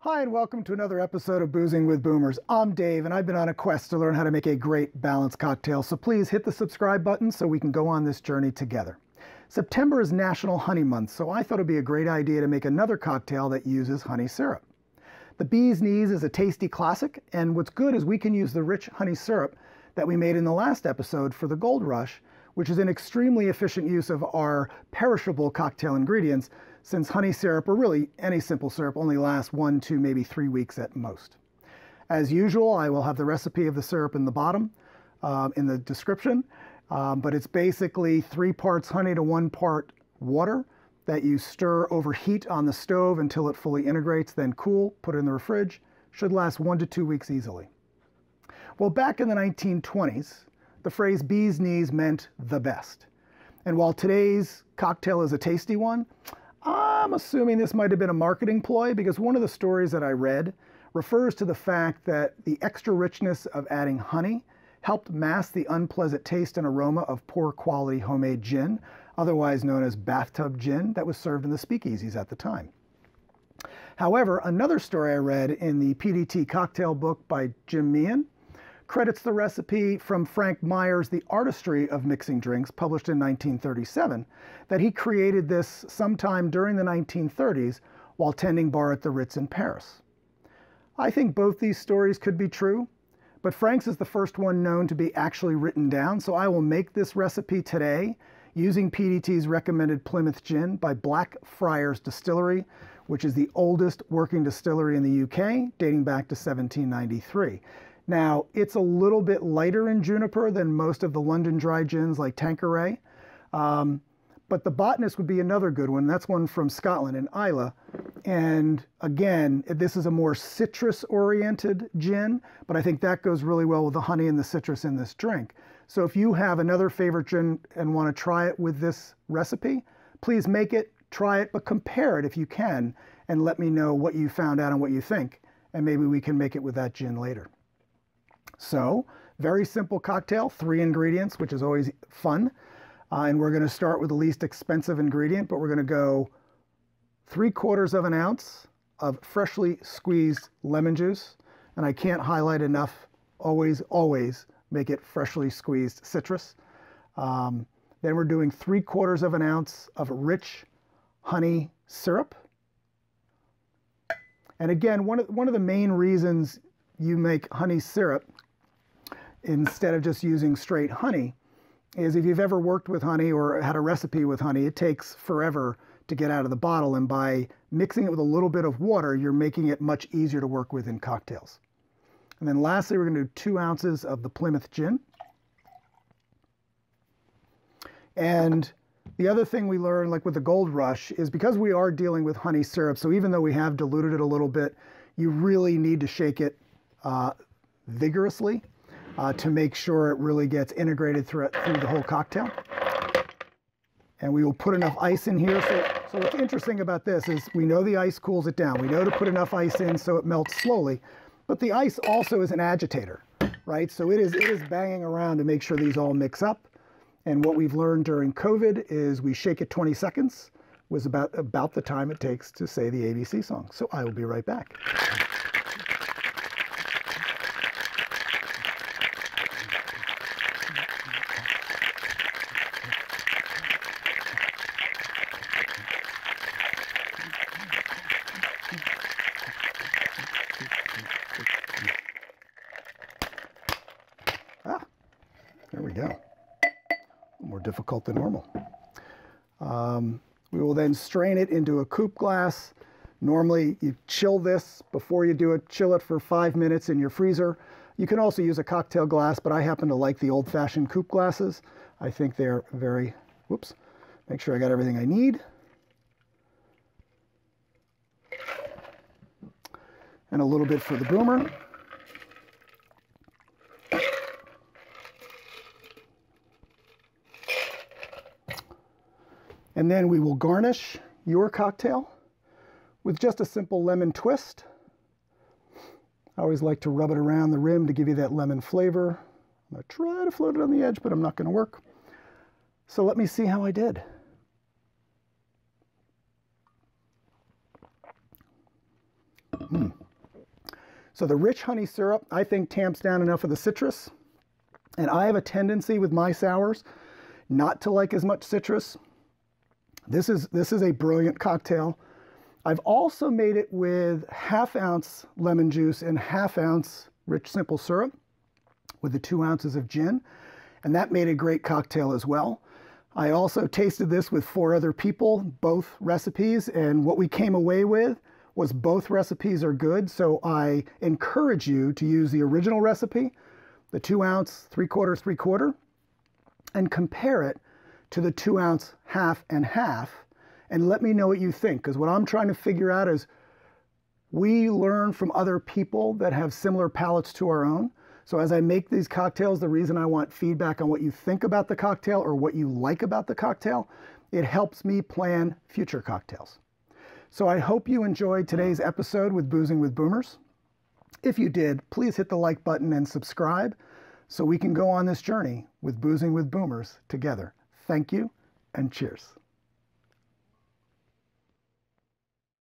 Hi, and welcome to another episode of Boozing with Boomers. I'm Dave, and I've been on a quest to learn how to make a great balanced cocktail, so please hit the subscribe button so we can go on this journey together. September is National Honey Month, so I thought it'd be a great idea to make another cocktail that uses honey syrup. The Bee's Knees is a tasty classic, and what's good is we can use the rich honey syrup that we made in the last episode for the Gold Rush, which is an extremely efficient use of our perishable cocktail ingredients, since honey syrup, or really any simple syrup, only lasts 1, 2, maybe 3 weeks at most. As usual, I will have the recipe of the syrup in the bottom, in the description, but it's basically 3 parts honey to 1 part water that you stir over heat on the stove until it fully integrates, then cool, put it in the fridge. Should last 1 to 2 weeks easily. Well, back in the 1920s, the phrase Bee's Knees meant the best. And while today's cocktail is a tasty one, I'm assuming this might have been a marketing ploy, because one of the stories that I read refers to the fact that the extra richness of adding honey helped mask the unpleasant taste and aroma of poor quality homemade gin, otherwise known as bathtub gin, that was served in the speakeasies at the time. However, another story I read in the PDT Cocktail Book by Jim Meehan credits the recipe from Frank Meyer's The Artistry of Mixing Drinks, published in 1937, that he created this sometime during the 1930s while tending bar at the Ritz in Paris. I think both these stories could be true, but Frank's is the first one known to be actually written down, so I will make this recipe today using PDT's recommended Plymouth Gin by Black Friars Distillery, which is the oldest working distillery in the UK, dating back to 1793. Now, it's a little bit lighter in juniper than most of the London dry gins like Tanqueray, but the Botanist would be another good one. That's one from Scotland in Islay. And again, this is a more citrus-oriented gin, but I think that goes really well with the honey and the citrus in this drink. So if you have another favorite gin and want to try it with this recipe, please make it, try it, but compare it if you can, and let me know what you found out and what you think, and maybe we can make it with that gin later. So, very simple cocktail, 3 ingredients, which is always fun. And we're going to start with the least expensive ingredient, but we're going to go 3/4 of an ounce of freshly squeezed lemon juice. And I can't highlight enough, always, always make it freshly squeezed citrus. Then we're doing 3/4 of an ounce of rich honey syrup. And again, one of the main reasons you make honey syrup instead of just using straight honey is, if you've ever worked with honey or had a recipe with honey, it takes forever to get out of the bottle, and by mixing it with a little bit of water, you're making it much easier to work with in cocktails. And then lastly, we're gonna do 2 ounces of the Plymouth Gin. And the other thing we learned, like with the Gold Rush, is because we are dealing with honey syrup, so even though we have diluted it a little bit, you really need to shake it vigorously to make sure it really gets integrated through the whole cocktail. And we will put enough ice in here. So what's interesting about this is we know the ice cools it down. We know to put enough ice in so it melts slowly, but the ice also is an agitator, right? So it is banging around to make sure these all mix up. And what we've learned during COVID is we shake it 20 seconds, was about the time it takes to say the ABC song. So I will be right back. There we go. More difficult than normal. We will then strain it into a coupe glass. Normally, you chill this before you do it. Chill it for 5 minutes in your freezer. You can also use a cocktail glass, but I happen to like the old-fashioned coupe glasses. I think they're very... Whoops. Make sure I got everything I need. And a little bit for the boomer. And then we will garnish your cocktail with just a simple lemon twist. I always like to rub it around the rim to give you that lemon flavor. I'm gonna try to float it on the edge, but I'm not gonna work. So let me see how I did. So the rich honey syrup, I think, tamps down enough of the citrus. And I have a tendency with my sours not to like as much citrus. This is a brilliant cocktail. I've also made it with 1/2 ounce lemon juice and 1/2 ounce rich simple syrup with the 2 ounces of gin. And that made a great cocktail as well. I also tasted this with 4 other people, both recipes, and what we came away with was both recipes are good, so I encourage you to use the original recipe, the 2 ounce, 3/4, 3/4, and compare it to the 2 ounce, 1/2 and 1/2, and let me know what you think, because what I'm trying to figure out is we learn from other people that have similar palates to our own. So as I make these cocktails, the reason I want feedback on what you think about the cocktail or what you like about the cocktail, it helps me plan future cocktails. So I hope you enjoyed today's episode with Boozing with Boomers. If you did, please hit the like button and subscribe so we can go on this journey with Boozing with Boomers together. Thank you and cheers.